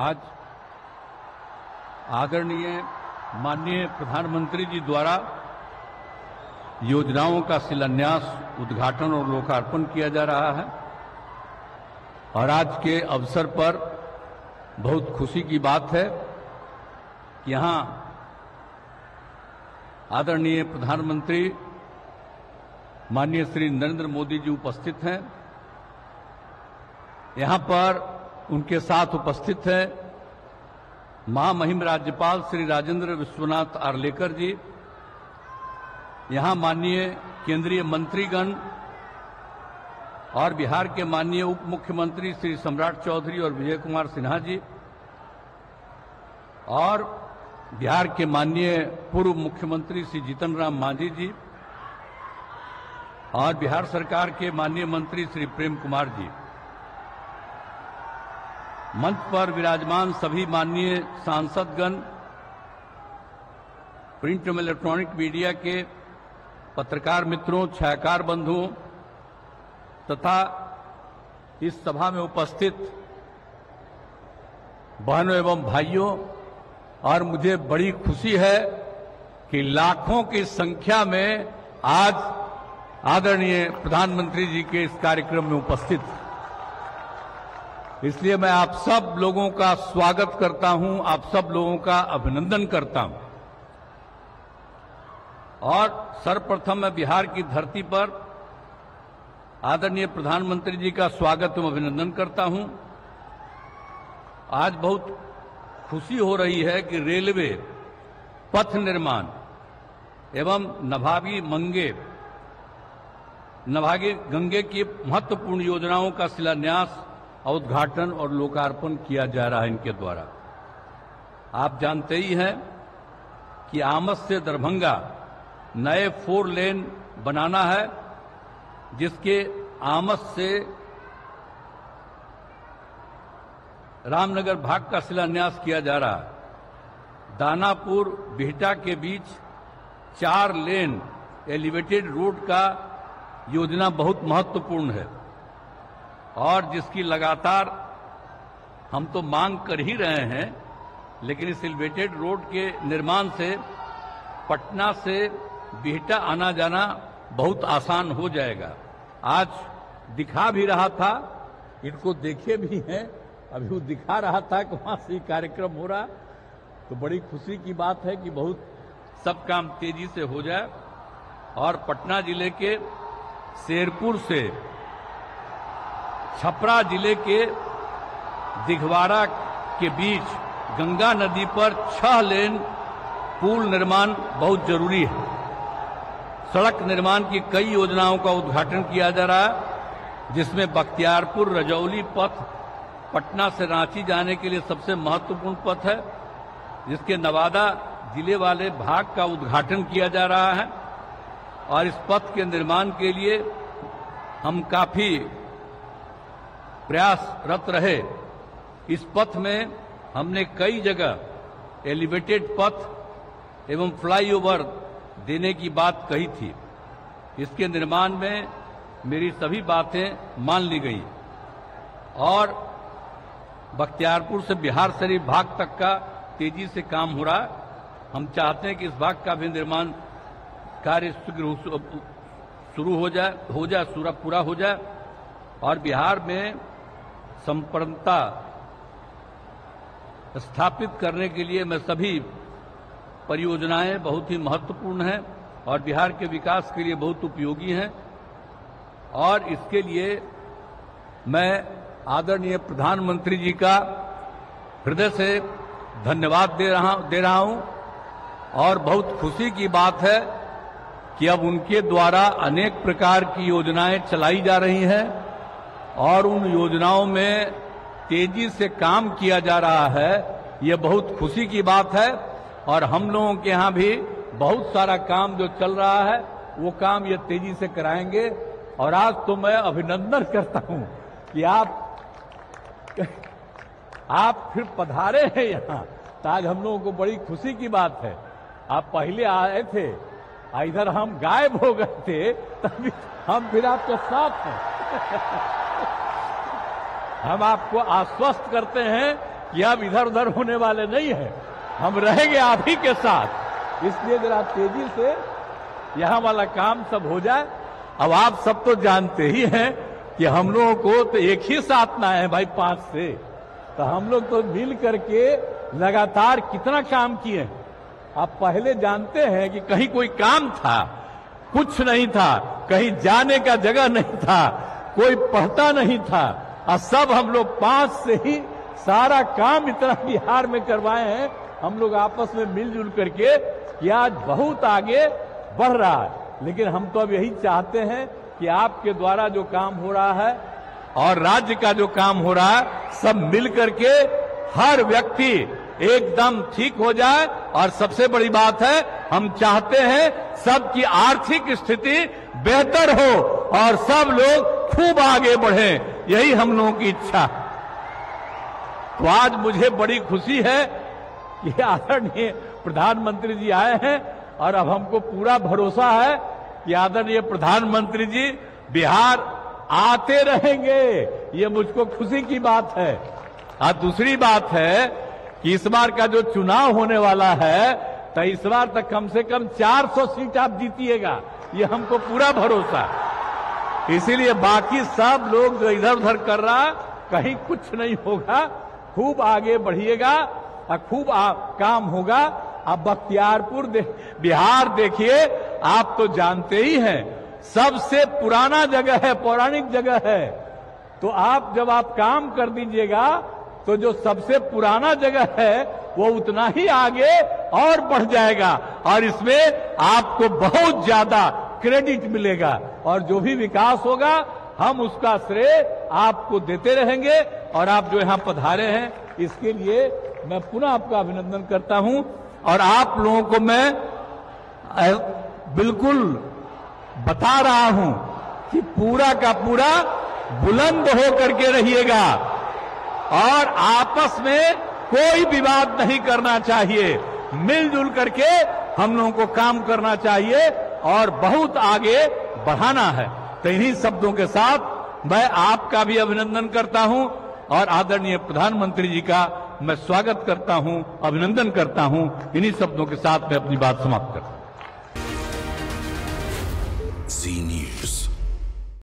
आज आदरणीय माननीय प्रधानमंत्री जी द्वारा योजनाओं का शिलान्यास, उद्घाटन और लोकार्पण किया जा रहा है। और आज के अवसर पर बहुत खुशी की बात है कि यहाँ आदरणीय प्रधानमंत्री माननीय श्री नरेंद्र मोदी जी उपस्थित हैं। यहाँ पर उनके साथ उपस्थित हैं महामहिम राज्यपाल श्री राजेंद्र विश्वनाथ आर्लेकर जी, यहाँ माननीय केंद्रीय मंत्रीगण और बिहार के माननीय उप मुख्यमंत्री श्री सम्राट चौधरी और विजय कुमार सिन्हा जी और बिहार के माननीय पूर्व मुख्यमंत्री श्री जीतन राम मांझी जी और बिहार सरकार के माननीय मंत्री श्री प्रेम कुमार जी, मंच पर विराजमान सभी माननीय सांसदगण, प्रिंट एवं इलेक्ट्रॉनिक मीडिया के पत्रकार मित्रों, छायाकार बंधुओं तथा इस सभा में उपस्थित बहनों एवं भाइयों, और मुझे बड़ी खुशी है कि लाखों की संख्या में आज आदरणीय प्रधानमंत्री जी के इस कार्यक्रम में उपस्थित, इसलिए मैं आप सब लोगों का स्वागत करता हूं, आप सब लोगों का अभिनंदन करता हूं। और सर्वप्रथम मैं बिहार की धरती पर आदरणीय प्रधानमंत्री जी का स्वागत एवं अभिनंदन करता हूं। आज बहुत खुशी हो रही है कि रेलवे, पथ निर्माण एवं नमामि गंगे की महत्वपूर्ण योजनाओं का शिलान्यास, उद्घाटन और लोकार्पण किया जा रहा है इनके द्वारा। आप जानते ही हैं कि आमद से दरभंगा नए 4 लेन बनाना है, जिसके आमद से रामनगर भाग का शिलान्यास किया जा रहा है। दानापुर बिहटा के बीच 4 लेन एलिवेटेड रोड का योजना बहुत महत्वपूर्ण है और जिसकी लगातार हम तो मांग कर ही रहे हैं, लेकिन इस एलिवेटेड रोड के निर्माण से पटना से बिहटा आना जाना बहुत आसान हो जाएगा। आज दिखा भी रहा था, इनको देखे भी हैं, अभी वो दिखा रहा था कि वहां से कार्यक्रम हो रहा, तो बड़ी खुशी की बात है कि बहुत सब काम तेजी से हो जाए। और पटना जिले के शेरपुर से छपरा जिले के दिघवारा के बीच गंगा नदी पर 6 लेन पुल निर्माण बहुत जरूरी है। सड़क निर्माण की कई योजनाओं का उद्घाटन किया जा रहा है, जिसमें बख्तियारपुर रजौली पथ पटना से रांची जाने के लिए सबसे महत्वपूर्ण पथ है, जिसके नवादा जिले वाले भाग का उद्घाटन किया जा रहा है। और इस पथ के निर्माण के लिए हम काफी प्रयासरत रहे। इस पथ में हमने कई जगह एलिवेटेड पथ एवं फ्लाईओवर देने की बात कही थी, इसके निर्माण में मेरी सभी बातें मान ली गई और बख्तियारपुर से बिहार शरीफ भाग तक का तेजी से काम हो रहा। हम चाहते हैं कि इस भाग का भी निर्माण कार्य शीघ्र शुरू पूरा हो जाए और बिहार में संपन्नता स्थापित करने के लिए मैं सभी परियोजनाएं बहुत ही महत्वपूर्ण हैं और बिहार के विकास के लिए बहुत उपयोगी हैं। और इसके लिए मैं आदरणीय प्रधानमंत्री जी का हृदय से धन्यवाद दे रहा हूं। और बहुत खुशी की बात है कि अब उनके द्वारा अनेक प्रकार की योजनाएं चलाई जा रही हैं और उन योजनाओं में तेजी से काम किया जा रहा है, ये बहुत खुशी की बात है। और हम लोगों के यहाँ भी बहुत सारा काम जो चल रहा है, वो काम ये तेजी से कराएंगे। और आज तो मैं अभिनंदन करता हूँ कि आप फिर पधारे हैं यहाँ, तो आज हम लोगों को बड़ी खुशी की बात है। आप पहले आए थे, इधर हम गायब हो गए थे, तभी हम फिर आपके साथ हैं। हम आपको आश्वस्त करते हैं कि आप इधर उधर होने वाले नहीं है, हम रहेंगे आप ही के साथ। इसलिए जरा तेजी से यहाँ वाला काम सब हो जाए। अब आप सब तो जानते ही हैं कि हम लोगों को तो एक ही साथ ना है भाई, 5 से तो हम लोग तो मिल करके लगातार कितना काम किए। आप पहले जानते हैं कि कहीं कोई काम था, कुछ नहीं था, कहीं जाने का जगह नहीं था, कोई पढ़ता नहीं था, और सब हम लोग 5 से ही सारा काम इतना बिहार में करवाए हैं। हम लोग आपस में मिलजुल करके कि आज बहुत आगे बढ़ रहा है। लेकिन हम तो अब यही चाहते हैं कि आपके द्वारा जो काम हो रहा है और राज्य का जो काम हो रहा है, सब मिल करके हर व्यक्ति एकदम ठीक हो जाए। और सबसे बड़ी बात है, हम चाहते हैं सबकी आर्थिक स्थिति बेहतर हो और सब लोग खूब आगे बढ़ें, यही हम लोगों की इच्छा। तो आज मुझे बड़ी खुशी है कि आदरणीय प्रधानमंत्री जी आए हैं और अब हमको पूरा भरोसा है कि आदरणीय प्रधानमंत्री जी बिहार आते रहेंगे, ये मुझको खुशी की बात है। और दूसरी बात है कि इस बार का जो चुनाव होने वाला है तो इस बार तक कम से कम 400 सीट आप जीतिएगा, ये हमको पूरा भरोसा। इसीलिए बाकी सब लोग जो इधर उधर कर रहा, कहीं कुछ नहीं होगा, खूब आगे बढ़िएगा और खूब काम होगा। अब बख्तियारपुर बिहार देखिए, आप तो जानते ही हैं सबसे पुराना जगह है, पौराणिक जगह है। तो आप जब आप काम कर दीजिएगा तो जो सबसे पुराना जगह है वो उतना ही आगे और बढ़ जाएगा और इसमें आपको बहुत ज्यादा क्रेडिट मिलेगा। और जो भी विकास होगा हम उसका श्रेय आपको देते रहेंगे। और आप जो यहाँ पधारे हैं इसके लिए मैं पुनः आपका अभिनंदन करता हूँ। और आप लोगों को मैं बिल्कुल बता रहा हूँ कि पूरा का पूरा बुलंद होकर के रहिएगा और आपस में कोई विवाद नहीं करना चाहिए, मिलजुल करके हम लोगों को काम करना चाहिए और बहुत आगे बढ़ाना है। तो इन्हीं शब्दों के साथ मैं आपका भी अभिनंदन करता हूं और आदरणीय प्रधानमंत्री जी का मैं स्वागत करता हूं, अभिनंदन करता हूं। इन्हीं शब्दों के साथ मैं अपनी बात समाप्त करता हूं।